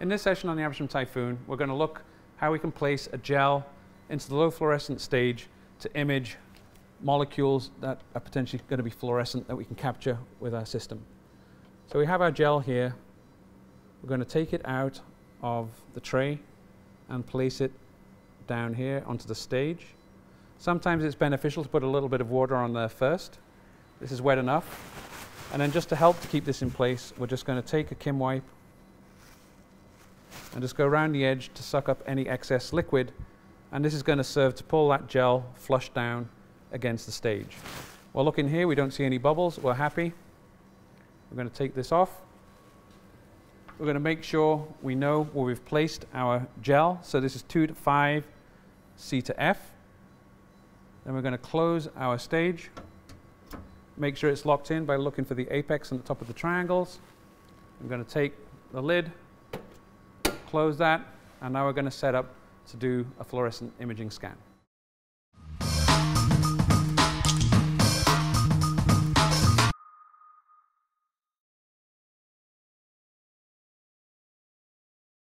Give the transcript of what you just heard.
In this session on the Amersham Typhoon, we're going to look how we can place a gel into the low fluorescent stage to image molecules that are potentially going to be fluorescent that we can capture with our system. So we have our gel here. We're going to take it out of the tray and place it down here onto the stage. Sometimes it's beneficial to put a little bit of water on there first. This is wet enough. And then just to help to keep this in place, we're just going to take a Kim wipe and just go around the edge to suck up any excess liquid. And this is going to serve to pull that gel flush down against the stage. Well, look in here, we don't see any bubbles. We're happy. We're going to take this off. We're going to make sure we know where we've placed our gel. So this is 2 to 5, C to F. Then we're going to close our stage. Make sure it's locked in by looking for the apex on the top of the triangles. I'm going to take the lid, close that, and now we're going to set up to do a fluorescent imaging scan.